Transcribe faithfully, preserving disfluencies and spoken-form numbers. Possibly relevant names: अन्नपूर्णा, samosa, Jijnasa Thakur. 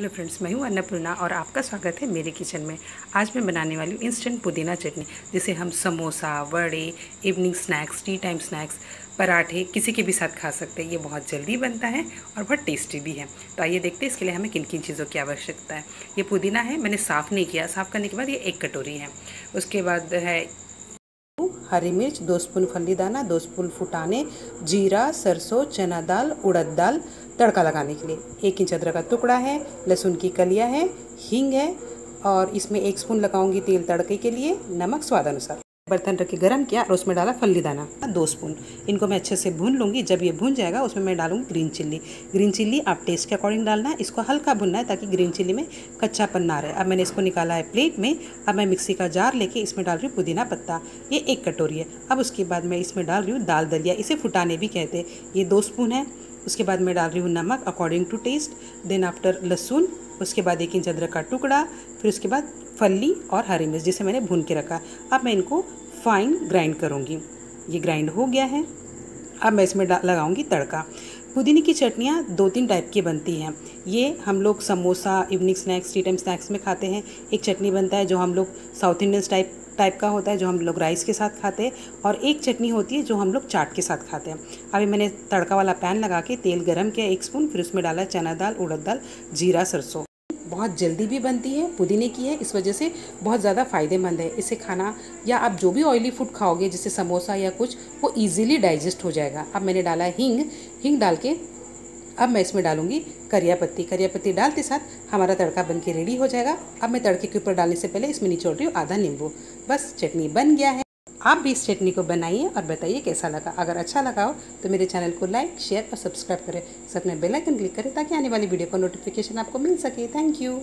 Hello friends, मैं हूं अन्नपूर्णा और आपका स्वागत है मेरे किचन में। आज मैं बनाने वाली हूँ इंस्टेंट पुदीना चटनी, जिसे हम समोसा, वड़े, evening snacks, tea time snacks, पराठे किसी के भी साथ खा सकते हैं। ये बहुत जल्दी बनता है और बहुत टेस्टी भी है। तो आइए देखते हैं इसके लिए हमें किन किन चीज़ों की आवश्यकता है। ये पुदीना है, मैंने साफ़ नहीं किया। साफ़ करने के बाद ये एक कटोरी है। उसके बाद है हरी मिर्च, दो स्पून फल्ली दाना, दो स्पून फुटाने, जीरा, सरसों, चना दाल, उड़द दाल तड़का लगाने के लिए, एक इंच अदरक का टुकड़ा है, लहसुन की कलियां है, हींग है और इसमें एक स्पून लगाऊंगी तेल तड़के के लिए, नमक स्वाद अनुसार। बर्तन रख के गर्म किया और उसमें डाला फल्ली दाना दो स्पून। इनको मैं अच्छे से भून लूँगी। जब ये भून जाएगा उसमें मैं डालूँगी ग्रीन चिल्ली। ग्रीन चिल्ली आप टेस्ट के अकॉर्डिंग डालना है। इसको हल्का भुनना है ताकि ग्रीन चिल्ली में कच्चापन ना रहे। अब मैंने इसको निकाला है प्लेट में। अब मैं मिक्सी का जार लेके इसमें डाल रही हूँ पुदीना पत्ता, ये एक कटोरी है। अब उसके बाद मैं इसमें डाल रही हूँ दाल दलिया, इसे फुटाने भी कहते हैं, ये दो स्पून है। उसके बाद मैं डाल रही हूँ नमक according to taste, then after लहसुन, उसके बाद एक इंच अदरक का टुकड़ा, फिर उसके बाद फल्ली और हरी मिर्च जिसे मैंने भून के रखा। अब मैं इनको फाइन ग्राइंड करूँगी। ये ग्राइंड हो गया है। अब मैं इसमें लगाऊँगी तड़का। पुदीने की चटनियाँ दो तीन टाइप की बनती हैं। ये हम लोग samosa, evening snacks, tea time snacks में खाते हैं। एक चटनी बनता है जो हम लोग साउथ इंडियन टाइप टाइप का होता है, जो हम लोग राइस के साथ खाते हैं, और एक चटनी होती है जो हम लोग चाट के साथ खाते हैं। अभी मैंने तड़का वाला पैन लगा के तेल गरम किया एक स्पून, फिर उसमें डाला चना दाल, उड़द दाल, जीरा, सरसों। बहुत जल्दी भी बनती है, पुदीने की है, इस वजह से बहुत ज़्यादा फ़ायदेमंद है। इसे खाना या आप जो भी ऑयली फूड खाओगे जैसे समोसा या कुछ, वो इजीली डाइजेस्ट हो जाएगा। अब मैंने डाला हींग। हींग डाल के अब मैं इसमें डालूंगी करिया पत्ती। करिया पत्ती डालते साथ हमारा तड़का बन के रेडी हो जाएगा। अब मैं तड़के के ऊपर डालने से पहले इसमें निचोड़ रही हूँ आधा नींबू। बस चटनी बन गया है। आप भी इस चटनी को बनाइए और बताइए कैसा लगा। अगर अच्छा लगा हो तो मेरे चैनल को लाइक, शेयर और सब्सक्राइब करें। साथ में बेल आइकन क्लिक करें ताकि आने वाली वीडियो का नोटिफिकेशन आपको मिल सके। Thank you.